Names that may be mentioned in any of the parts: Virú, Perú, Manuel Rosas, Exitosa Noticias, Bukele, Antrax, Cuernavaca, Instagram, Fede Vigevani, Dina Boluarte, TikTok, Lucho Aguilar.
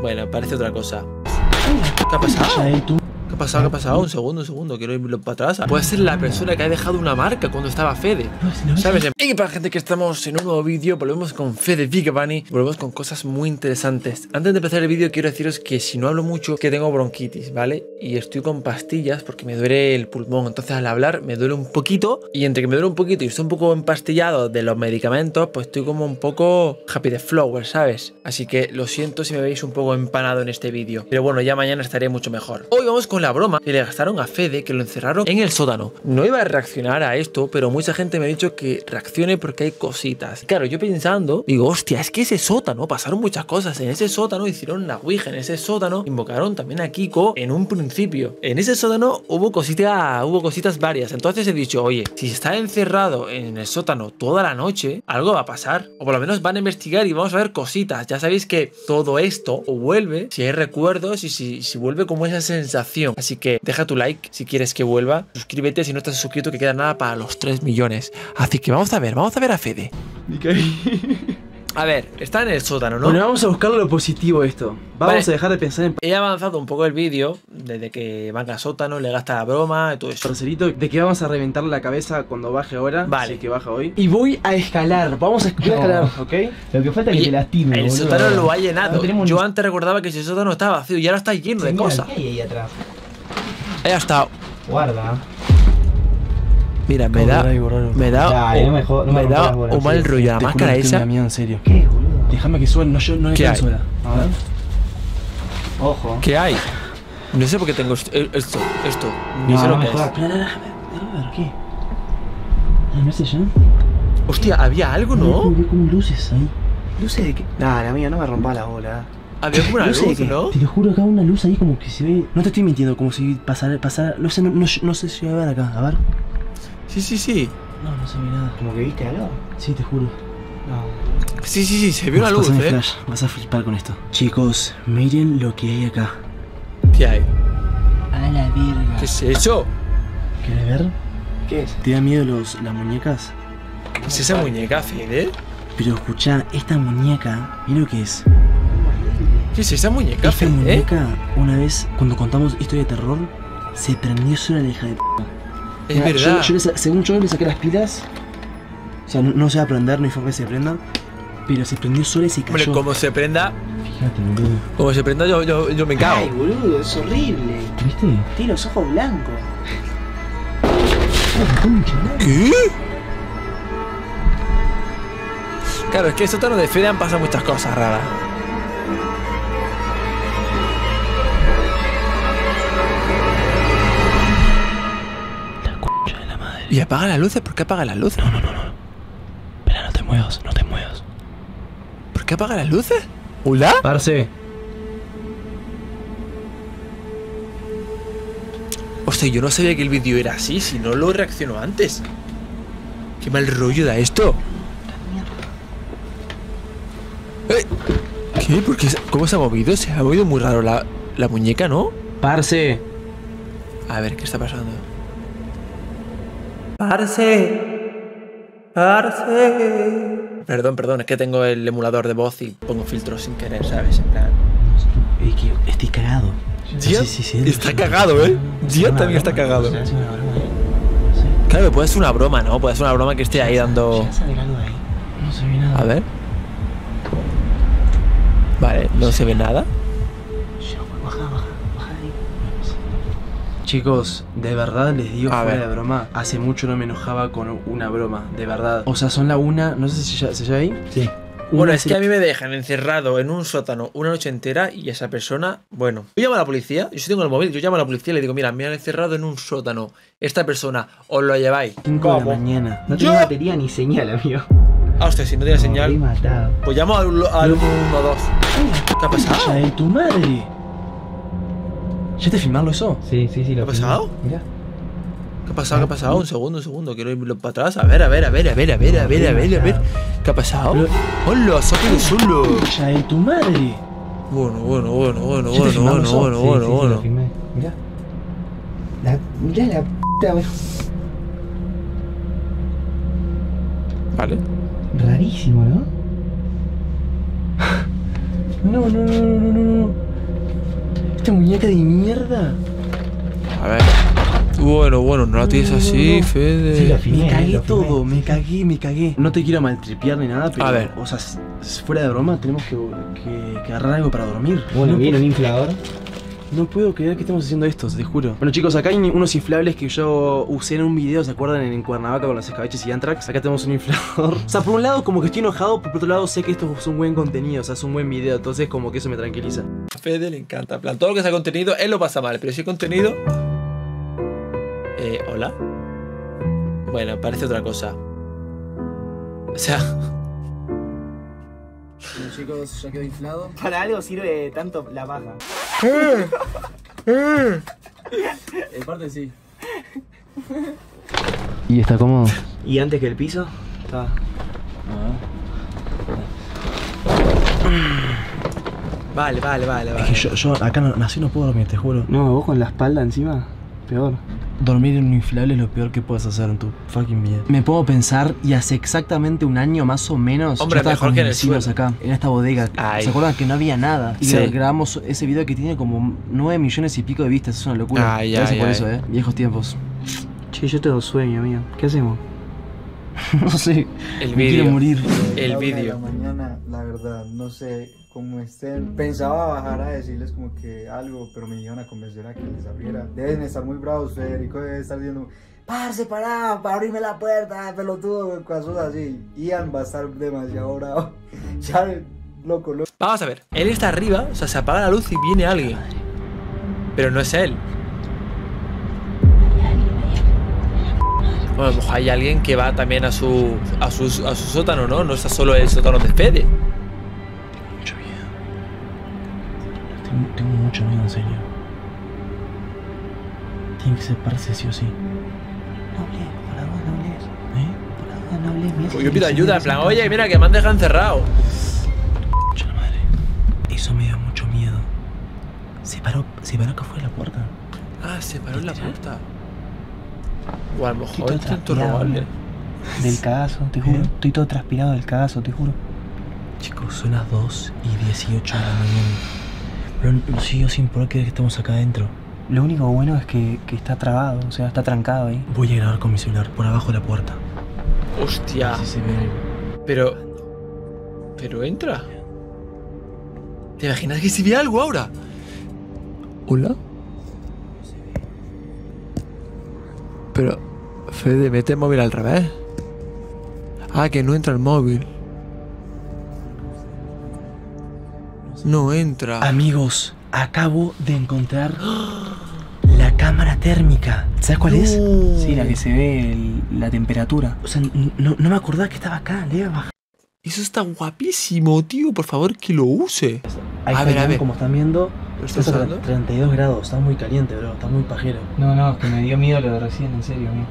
Bueno, aparece otra cosa. ¿Qué ha pasado? ¿Qué ha pasado? ¿Qué ha pasado? Un segundo, quiero irlo para atrás. Puede ser la persona que ha dejado una marca cuando estaba Fede. ¿Sabes? Y para gente que estamos en un nuevo vídeo, volvemos con Fede Vigevani. Volvemos con cosas muy interesantes. Antes de empezar el vídeo quiero deciros que si no hablo mucho, que tengo bronquitis, ¿vale? Y estoy con pastillas porque me duele el pulmón. Entonces al hablar me duele un poquito. Y entre que me duele un poquito y estoy un poco empastillado de los medicamentos, pues estoy como un poco happy the flower, ¿sabes? Así que lo siento si me veis un poco empanado en este vídeo. Pero bueno, ya mañana estaré mucho mejor. Hoy vamos con la broma que le gastaron a Fede, que lo encerraron en el sótano. No iba a reaccionar a esto, pero mucha gente me ha dicho que reaccione porque hay cositas. Claro, yo pensando, digo, hostia, es que ese sótano, pasaron muchas cosas. En ese sótano hicieron la Ouija, en ese sótano invocaron también a Kiko en un principio. En ese sótano hubo cositas varias. Entonces he dicho, oye, si está encerrado en el sótano toda la noche, algo va a pasar. O por lo menos van a investigar y vamos a ver cositas. Ya sabéis que todo esto o vuelve, si hay recuerdos y si vuelve como esa sensación. Así que deja tu like si quieres que vuelva. Suscríbete si no estás suscrito, que queda nada para los 3 millones. Así que vamos a ver a Fede. A ver, está en el sótano, ¿no? Bueno, vamos a buscar lo positivo de esto. Vamos a dejar de pensar en... He avanzado un poco el vídeo, desde que van al sótano, le gasta la broma y todo eso. Parcerito, de que vamos a reventarle la cabeza cuando baje ahora. Vale. Así que baja hoy. Y voy a escalar, vamos a escalar, ¿ok? Lo que falta es que te lastime, el sótano lo ha llenado. Yo antes recordaba que ese sótano estaba vacío y ahora está lleno de cosas. ¿Qué hay ahí atrás? Ahí ha estado. Guarda. Mira, me da un mal rollo. La máscara esa. En serio. ¿Qué, boludo? Déjame que suene. No, yo no le quedo sola. A ver. Ojo. ¿Qué hay? No sé por qué tengo esto. No sé lo que es. ¿Qué? No sé yo. Hostia, había algo, ¿no? Había como luces ahí. ¿Luces de qué? Nah, amigo, no me rompa la bola. Había como una luz, ¿no? Te lo juro, acá una luz ahí como que se ve. No te estoy mintiendo, como si pasara. No sé si va a ver acá, a ver. Sí. No se ve nada. ¿Como que viste algo? Sí, te juro. No. Sí, se vio una luz, flash. Vas a flipar con esto. Chicos, miren lo que hay acá. ¿Qué hay? A la verga. ¿Qué es eso? ¿Quieres ver? ¿Qué es? ¿Te da miedo las muñecas? ¿Qué es esa muñeca, Fede? Pero escuchá, esta muñeca, mira lo que es. ¿Qué es esa muñeca? Esta muñeca, una vez, cuando contamos historia de terror, se prendió sola la hija de p***. Es verdad. Según yo, le saqué las pilas. O sea, no se va a prender, no hay forma que se prenda. Pero se prendió sola y se cayó. Hombre, como se prenda... Fíjate, boludo. Como se prenda, yo me cago. Ay, boludo, es horrible. ¿Viste? Tiene los ojos blancos. ¿Qué? Claro, es que el sótano de Fede han pasado muchas cosas raras. ¿Y apaga las luces? ¿Por qué apaga las luces? No. Espera, no te muevas. ¿Por qué apaga las luces? ¿Hola? Parce. Hostia, yo no sabía que el vídeo era así, si no lo reaccionó antes. Qué mal rollo da esto. ¿Qué? ¿Por qué? ¿Cómo se ha movido? Se ha movido muy raro la muñeca, ¿no? Parce. A ver, ¿qué está pasando? Parce. Perdón, es que tengo el emulador de voz y pongo filtros sin querer, ¿sabes? En plan... Estoy cagado. Sí, está cagado, ¿eh? Gio también está cagado. Claro, puede ser una broma, ¿no? Puede ser una broma que esté ahí dando... No se ve nada. A ver. Vale, no se ve nada. Chicos, de verdad les digo fuera de broma. Hace mucho no me enojaba con una broma, de verdad. O sea, son la una, no sé si ya ahí. Sí. Bueno, es que a mí me dejan encerrado en un sótano una noche entera y esa persona, bueno. Yo llamo a la policía, yo sí tengo el móvil, yo llamo a la policía y le digo, mira, me han encerrado en un sótano. Esta persona, os lo lleváis. 5 de la mañana. No tenía batería ni señal, amigo. Ah, hostia, si no tenía señal. Pues llamo al 112. ¿Qué ha pasado? ¡De tu madre! ¿Ya te filmaron eso? Sí. ¿Qué ha pasado? Mira. ¿Qué ha pasado? Un segundo. Quiero irlo para atrás. A ver. ¿Qué ha pasado? ¡Hola! ¡Saca de solo! ¡Ya de tu madre! Bueno. Mira. Mira la puta, güey. Vale. Rarísimo, ¿no? No. esta muñeca de mierda? A ver. Bueno, no la tienes así, no. Fede. Sí, me cagué. No te quiero maltripear ni nada, pero... A ver. O sea, fuera de broma, tenemos que agarrar algo para dormir. Bueno, no, viene un inflador. No puedo creer que estamos haciendo esto, te juro. Bueno chicos, acá hay unos inflables que yo usé en un video, ¿se acuerdan? En Cuernavaca con los escabeches y Antrax. Acá tenemos un inflador. O sea, por un lado como que estoy enojado, por otro lado sé que esto es un buen contenido, o sea, es un buen video. Entonces como que eso me tranquiliza. A Fede le encanta, en plan, todo lo que sea contenido, él lo pasa mal. Pero si es contenido... ¿hola? Bueno, parece otra cosa. O sea... Bueno chicos, ya quedó inflado. Para algo sirve tanto la paja. En parte sí. ¿Y está cómodo? ¿Y antes que el piso? Está. Vale. Es que yo acá no, así no puedo dormir, te juro. No, vos con la espalda encima, peor. Dormir en un inflable es lo peor que puedes hacer en tu fucking vida. Me puedo pensar, y hace exactamente un año más o menos, hombre, yo estaba mejor con mis vecinos acá, en esta bodega. Ay. ¿Se acuerdan que no había nada? Y sí, grabamos ese video que tiene como 9 millones y pico de vistas, es una locura. Gracias por eso. Viejos tiempos. Che, yo tengo sueño, amigo. ¿Qué hacemos? No sé. El vídeo. Quiero morir. El vídeo. Mañana, la verdad, no sé cómo estén. Pensaba bajar a decirles como que algo, pero me iban a convencer a que les abriera. Deben estar muy bravos, Federico debe estar diciendo, parce, pará, para abrirme la puerta, pelotudo, cosas así. Ian va a estar demasiado bravo. Ya, loco. Vamos a ver, él está arriba, o sea, se apaga la luz y viene alguien. Pero no es él. Bueno, pues hay alguien que va también a su sótano, ¿no? No está solo el sótano de Fede. Tengo mucho miedo, en serio. Tiene que separarse sí o sí. No hables, por la duda no hables. Por la duda no hables, mira. Pues yo pido ayuda, en plan, oye, mira que me han dejado encerrado. Concha la madre. Eso me dio mucho miedo. Se paró acá afuera de la puerta. Ah, se paró en la puerta. O a lo mejor es tanto robable. Del cagazo, te juro. Estoy todo transpirado del cagazo, te juro. Chicos, son las 2:18 de la mañana. Pero sigo sin poder creer que estamos acá adentro. Lo único bueno es que está trabado, o sea, está trancado ahí. Voy a grabar con mi celular, por abajo de la puerta. ¡Hostia! Sí, se ve. Pero entra. ¿Te imaginas que se ve algo ahora? ¿Hola? Pero... Fede, mete el móvil al revés. Ah, que no entra el móvil. No entra. Amigos, acabo de encontrar la cámara térmica. ¿Sabes cuál es? Sí, la que se ve la temperatura. O sea, no me acordaba que estaba acá. Le iba a bajar. Eso está guapísimo, tío. Por favor, que lo use. Ahí a ver, como están viendo, está a 32 grados. Está muy caliente, bro. Está muy pajero. No, es que me dio miedo lo de recién, en serio, amigo.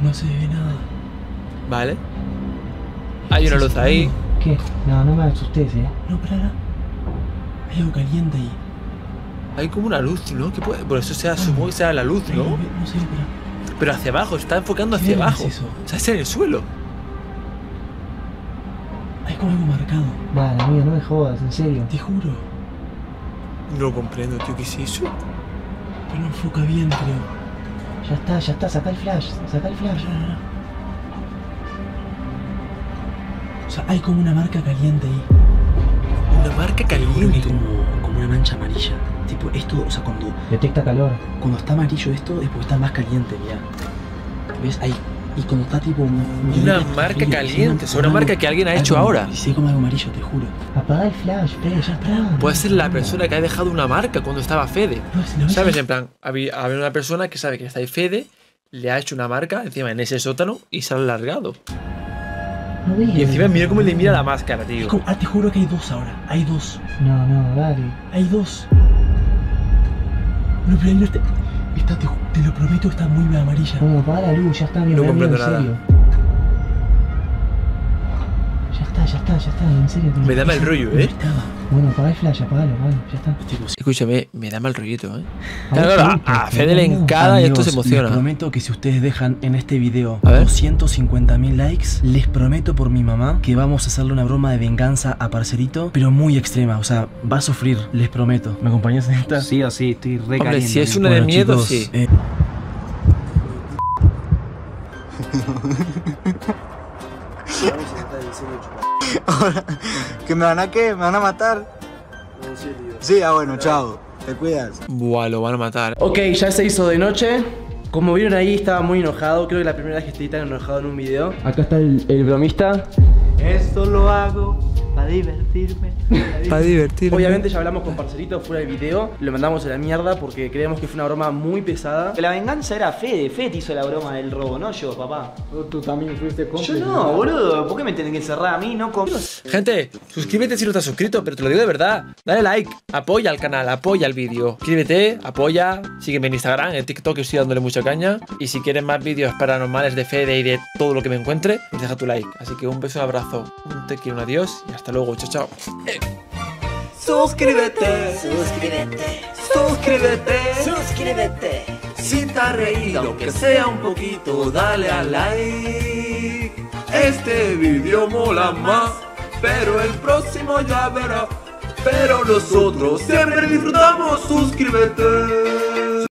No se ve nada. Vale. Hay una luz ahí. ¿Qué? No me asustes, No, pará. Hay algo caliente ahí. Hay como una luz, ¿no? Que puede... Por eso supongo que sea la luz, ¿no? No sé, pero hacia abajo, está enfocando hacia abajo. Es eso? O sea, está en el suelo. Hay como algo marcado. Vale, amigo, no me jodas, en serio. Te juro. No lo comprendo, tío, ¿qué es eso? Pero no enfoca bien, creo. Ya está, saca el flash. O sea, hay como una marca caliente ahí. Una marca caliente. Como una mancha amarilla. Tipo, esto, o sea, cuando... Detecta calor. Cuando está amarillo esto es porque está más caliente, mirá. ¿Ves? Ahí. Y cuando está tipo... Una marca fría, caliente. Es una marca que alguien ha hecho ahora. Sí, como algo amarillo, te juro. Apaga el flash, pero ya está. Puede ser la persona que ha dejado una marca cuando estaba Fede. No, si no, ¿sabes? En plan, había una persona que sabe que está ahí Fede, le ha hecho una marca encima en ese sótano y se ha alargado. No, y encima mira cómo le mira la máscara, tío. Ah, te juro que hay dos ahora. Hay dos. No, dale. Hay dos. No, pero te lo prometo, está muy amarilla. No, apaga la luz, ya está bien. No comprendo nada. Ya está, ya está, en serio. Me da mal rollo, ¿eh? Bueno, apaga el flash, apagalo, vale, ya está. Escúchame, me da mal rollito, ¿eh? Claro, a Fede le encanta y esto se emociona. Les prometo que si ustedes dejan en este video 250.000 likes, les prometo por mi mamá que vamos a hacerle una broma de venganza a Parcerito, pero muy extrema, o sea, va a sufrir, les prometo. ¿Me acompañas en esta? Sí, así, estoy re caliente. Hombre, si es una de miedo, sí. Ahora, que me van a ¿qué? ¿Me van a matar? No, sí, tío. Sí, ah bueno, chao. Te cuidas. Buah, lo van a matar. Ok, ya se hizo de noche. Como vieron ahí, estaba muy enojado. Creo que la primera vez que estoy tan enojado en un video. Acá está el bromista. Esto lo hago para divertirme. Para divertirme. Obviamente ya hablamos con Parcerito fuera del video. Lo mandamos a la mierda porque creemos que fue una broma muy pesada. La venganza era Fede. Fede hizo la broma del robo, no yo, papá. Tú también fuiste cómplice. Yo no, boludo. ¿Por qué me tienen que encerrar a mí? No con... Gente, suscríbete si no estás suscrito, pero te lo digo de verdad. Dale like, apoya al canal, apoya al vídeo. Suscríbete, apoya, sígueme en Instagram, en TikTok, estoy dándole mucha caña. Y si quieres más vídeos paranormales de Fede y de todo lo que me encuentre, deja tu like. Así que un beso, un abrazo, un te quiero, un adiós y hasta luego. Chao, chao. Suscríbete, suscríbete, suscríbete, suscríbete. Si te ha reído, aunque sea un poquito, dale a like. Este video mola más, pero el próximo ya verás. Pero nosotros siempre disfrutamos, suscríbete.